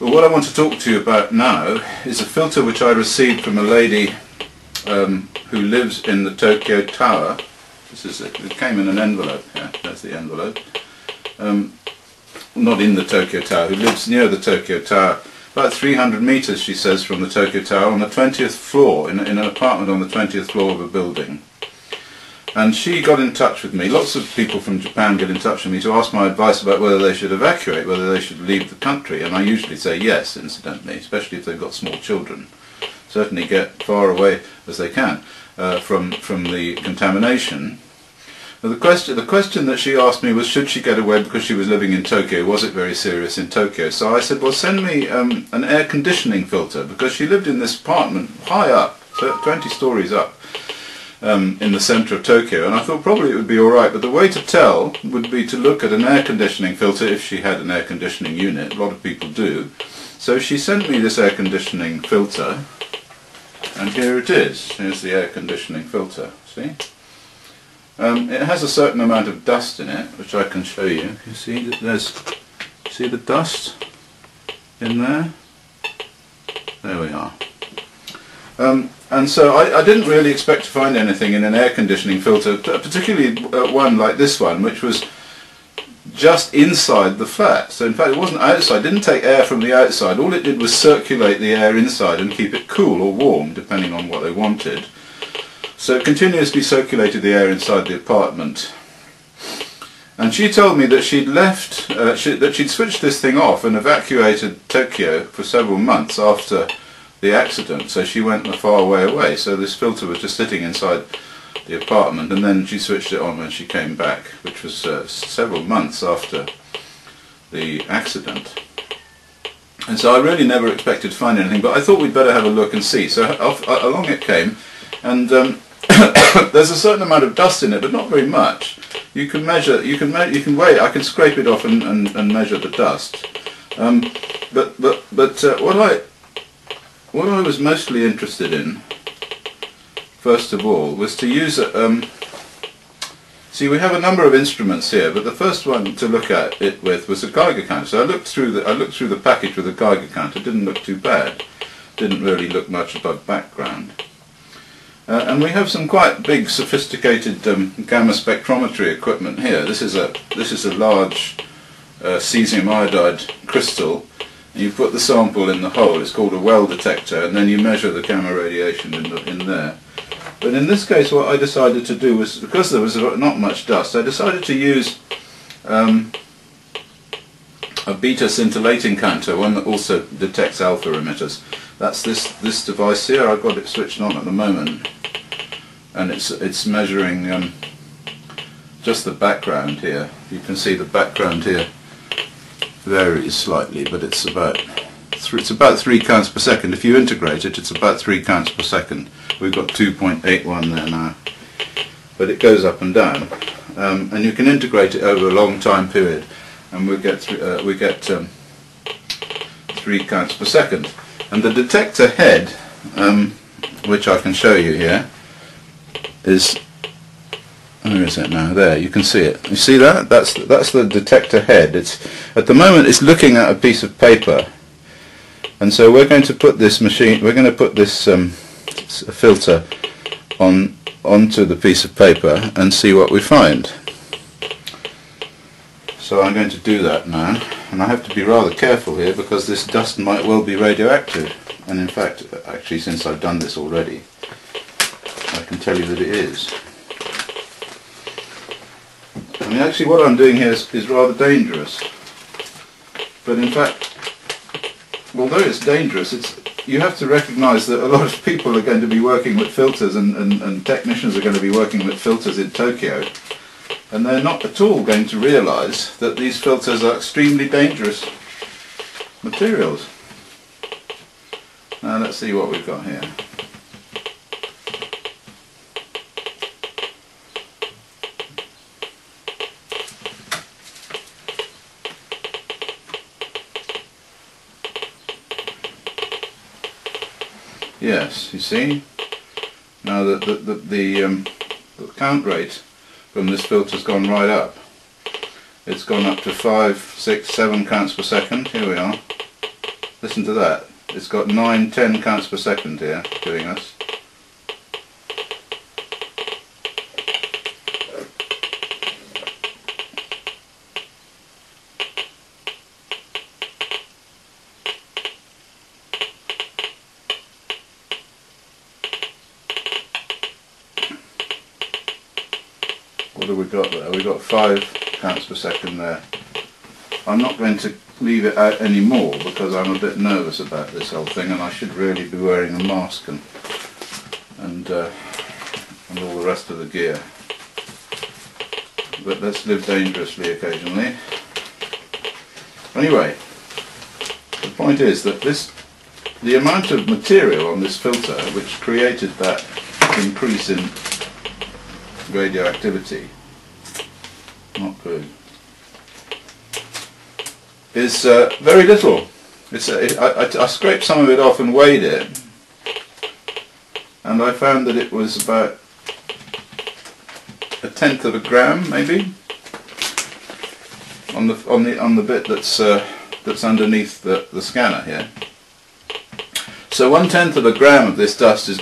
But what I want to talk to you about now is a filter which I received from a lady who lives in the Tokyo Tower. This is it came in an envelope here, that's the envelope. Not in the Tokyo Tower, who lives near the Tokyo Tower, about 300 metres, she says, from the Tokyo Tower, on the 20th floor, in an apartment on the 20th floor of a building. And she got in touch with me. Lots of people from Japan get in touch with me to ask my advice about whether they should evacuate, whether they should leave the country, and I usually say yes, incidentally, especially if they've got small children. Certainly get far away as they can from the contamination. Now the question that she asked me was, should she get away because she was living in Tokyo? Was it very serious in Tokyo? So I said, well, send me an air conditioning filter, because she lived in this apartment high up, 20 stories up, in the centre of Tokyo, and I thought probably it would be alright, but the way to tell would be to look at an air conditioning filter, if she had an air conditioning unit. A lot of people do. So she sent me this air conditioning filter, and here it is. Here's the air conditioning filter, see? It has a certain amount of dust in it, which I can show you. You see that there's, see the dust in there? There we are. And so I didn't really expect to find anything in an air conditioning filter, particularly one like this one, which was just inside the flat. So in fact it wasn't outside, didn't take air from the outside, all it did was circulate the air inside and keep it cool or warm, depending on what they wanted. So it continuously circulated the air inside the apartment. And she told me that she'd left, that she'd switched this thing off and evacuated Tokyo for several months after the accident, so she went a far way away, so this filter was just sitting inside the apartment, and then she switched it on when she came back, which was several months after the accident. And so I really never expected to find anything, but I thought we'd better have a look and see. So off, along it came, and there's a certain amount of dust in it, but not very much. You can measure, you can weigh it. I can scrape it off and measure the dust. But what I was mostly interested in, first of all, was to use a... see, we have a number of instruments here, but the first one to look at it with was a Geiger counter. So I looked through the package with a Geiger counter. Didn't look too bad. Didn't really look much above background. And we have some quite big, sophisticated gamma spectrometry equipment here. This is a large cesium iodide crystal. You put the sample in the hole, it's called a well detector, and then you measure the gamma radiation in there. But in this case what I decided to do was, because there was not much dust, I decided to use a beta scintillating counter, one that also detects alpha emitters. That's this device here. I've got it switched on at the moment, and it's measuring just the background here. You can see the background here varies slightly, but it's about 3 counts per second. If you integrate it, it's about 3 counts per second. We've got 2.81 there now, but it goes up and down, and you can integrate it over a long time period, and we get 3 counts per second. And the detector head, which I can show you here, is... Where is it now? There, you can see it. You see that? That's the detector head. It's at the moment it's looking at a piece of paper, and so we're going to put this machine. We're going to put this filter onto the piece of paper and see what we find. So I'm going to do that now, and I have to be rather careful here because this dust might well be radioactive. And in fact, actually, since I've done this already, I can tell you that it is. I mean, actually what I'm doing here is rather dangerous, but in fact, although it's dangerous, you have to recognise that a lot of people are going to be working with filters, and technicians are going to be working with filters in Tokyo, and they're not at all going to realise that these filters are extremely dangerous materials. Now let's see what we've got here. Yes, you see. Now the count rate from this filter's gone right up. It's gone up to 5, 6, 7 counts per second. Here we are. Listen to that. It's got 9-10 counts per second here doing us. What have we got there? We've got 5 counts per second there. I'm not going to leave it out anymore because I'm a bit nervous about this whole thing, and I should really be wearing a mask and all the rest of the gear. But let's live dangerously occasionally. Anyway, the point is that the amount of material on this filter which created that increase in radioactivity, not good, is very little. I scraped some of it off and weighed it, and I found that it was about 1/10 of a gram, maybe, on the bit that's underneath the scanner here. So 1/10 of a gram of this dust is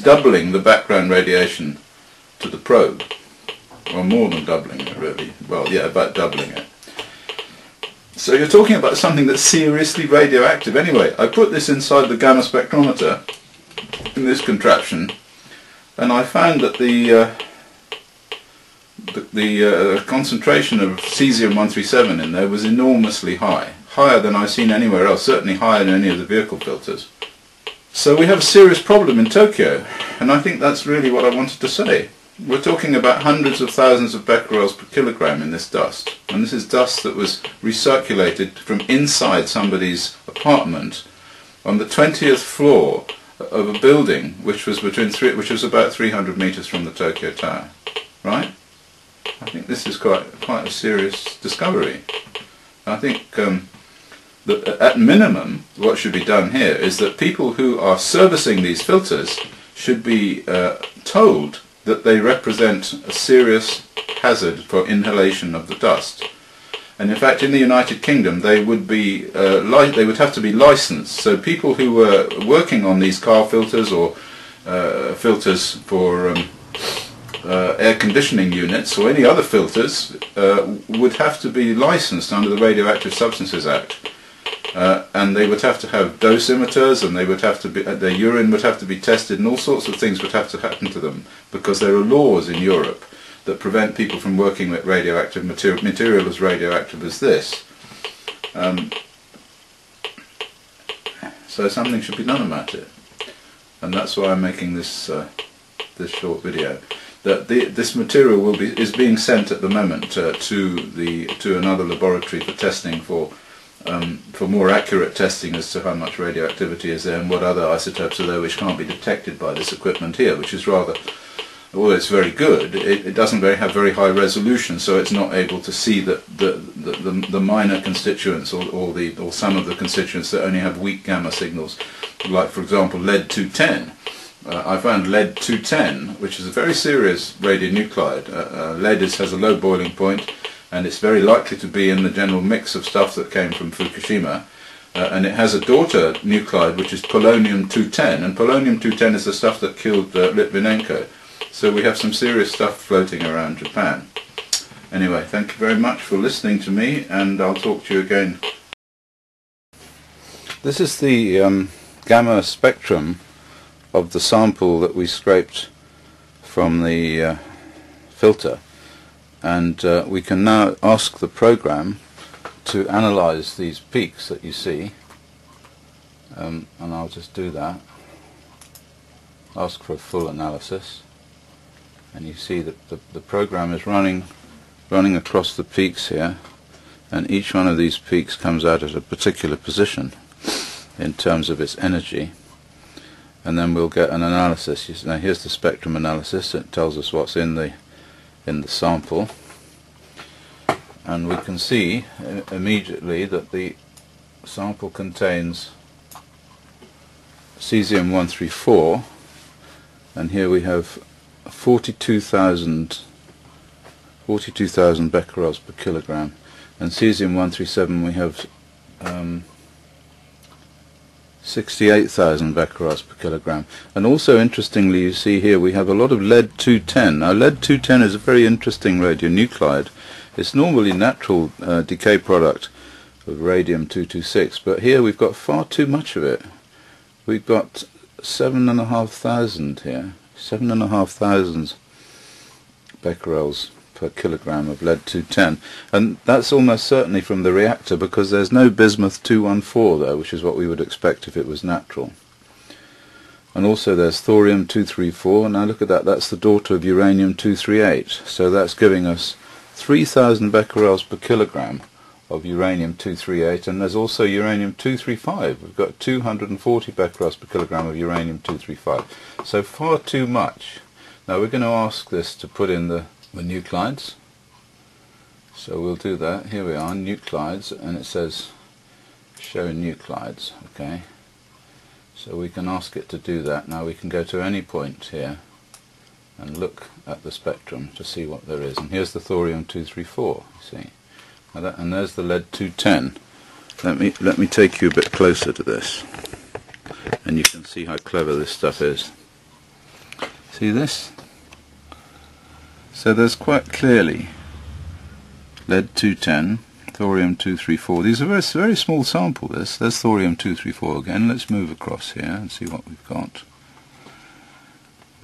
doubling the background radiation to the probe, or more than doubling it, really. Well, yeah, about doubling it. So you're talking about something that's seriously radioactive. Anyway, I put this inside the gamma spectrometer in this contraption, and I found that the concentration of cesium-137 in there was enormously high, higher than I've seen anywhere else, certainly higher than any of the vehicle filters. So we have a serious problem in Tokyo, and I think that's really what I wanted to say. We're talking about hundreds of thousands of becquerels per kilogram in this dust, and this is dust that was recirculated from inside somebody's apartment on the 20th floor of a building which was about 300 meters from the Tokyo Tower. Right? I think this is quite a serious discovery. I think that at minimum what should be done here is that people who are servicing these filters should be told that they represent a serious hazard for inhalation of the dust. And in fact, in the United Kingdom, they would have to be licensed. So people who were working on these car filters or filters for air conditioning units or any other filters would have to be licensed under the Radioactive Substances Act. And they would have to have dosimeters, and they would have to be, their urine would have to be tested, and all sorts of things would have to happen to them, because there are laws in Europe that prevent people from working with radioactive material as radioactive as this. So something should be done about it, and that's why I'm making this this short video. That this material is being sent at the moment to another laboratory for testing, for more accurate testing as to how much radioactivity is there and what other isotopes are there which can't be detected by this equipment here, which is rather, well, it's very good, it doesn't have very high resolution, so it's not able to see the minor constituents or some of the constituents that only have weak gamma signals, like, for example, lead-210. I found lead-210, which is a very serious radionuclide. Lead has a low boiling point, and it's very likely to be in the general mix of stuff that came from Fukushima. And it has a daughter nuclide which is polonium-210, and polonium-210 is the stuff that killed Litvinenko. So we have some serious stuff floating around Japan. Anyway, thank you very much for listening to me, and I'll talk to you again. This is the gamma spectrum of the sample that we scraped from the filter. And we can now ask the program to analyze these peaks that you see, and I'll just do that. Ask for a full analysis, and you see that the program is running across the peaks here, and each one of these peaks comes out at a particular position in terms of its energy, and then we'll get an analysis. Now here's the spectrum analysis. It tells us what's in the sample, and we can see immediately that the sample contains cesium-134, and here we have 42,000 becquerels per kilogram, and cesium-137 we have 68,000 becquerels per kilogram. And also interestingly, you see here we have a lot of lead-210. Now lead-210 is a very interesting radionuclide. It's normally natural decay product of radium-226, but here we've got far too much of it. We've got 7,500 here, 7,500 becquerels per kilogram of lead-210, and that's almost certainly from the reactor because there's no bismuth-214 there, which is what we would expect if it was natural. And also there's thorium-234. Now look at that, that's the daughter of uranium-238, so that's giving us 3,000 becquerels per kilogram of uranium-238, and there's also uranium-235. We've got 240 becquerels per kilogram of uranium-235, so far too much. Now we're going to ask this to put in the nuclides, so we'll do that. Here we are, nuclides, and it says show nuclides. Okay, so we can ask it to do that. Now we can go to any point here and look at the spectrum to see what there is, and here's the thorium-234, you see. And there's the lead-210. Let me take you a bit closer to this, and you can see how clever this stuff is. See this? So there's quite clearly lead-210, thorium-234. These are very small sample. This, there's thorium-234 again. Let's move across here and see what we've got.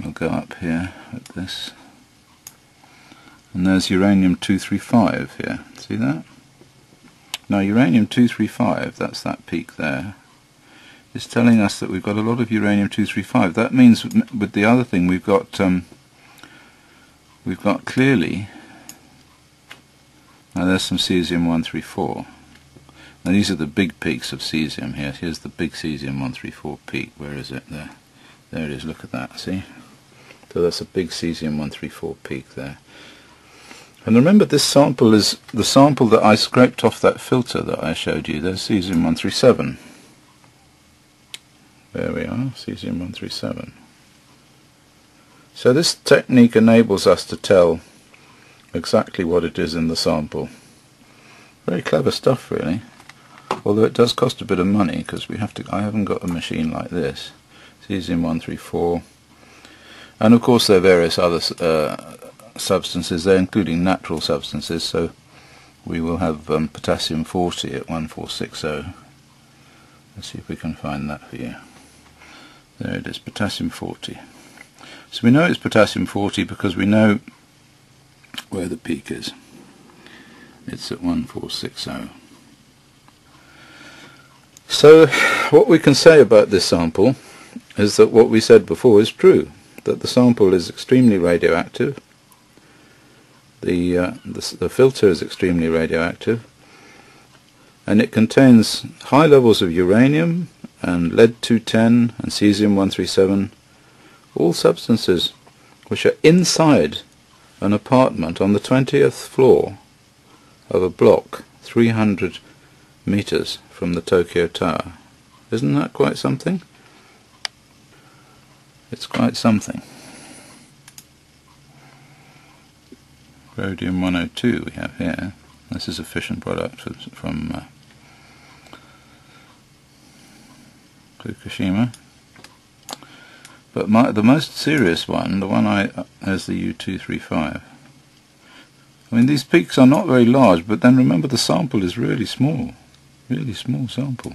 We'll go up here at this. And there's uranium-235 here, see that? Now uranium-235, that's that peak there, is telling us that we've got a lot of uranium-235. That means with the other thing we've got clearly, now there's some cesium-134. Now these are the big peaks of cesium here. Here's the big cesium-134 peak. Where is it? There. There it is, look at that, see? So that's a big cesium-134 peak there. And remember, this sample is the sample that I scraped off that filter that I showed you. There's cesium-137. There we are, cesium-137. So this technique enables us to tell exactly what it is in the sample. Very clever stuff, really. Although it does cost a bit of money because we have to. I haven't got a machine like this. Cesium-134, and of course there are various other substances there, including natural substances, so we will have potassium-40 at 1460. Let's see if we can find that for you. There it is, potassium-40. So we know it's potassium-40 because we know where the peak is. It's at 1460. So what we can say about this sample is that what we said before is true, that the sample is extremely radioactive. The filter is extremely radioactive, and it contains high levels of uranium and lead-210 and cesium-137, all substances which are inside an apartment on the 20th floor of a block 300 meters from the Tokyo Tower. Isn't that quite something? It's quite something. Rhodium-102 we have here. This is a fission product from Fukushima. But the most serious one, the one is the U-235. I mean, these peaks are not very large, but then remember the sample is really small sample.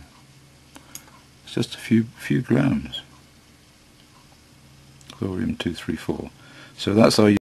It's just a few grams. Thorium-234. So that's our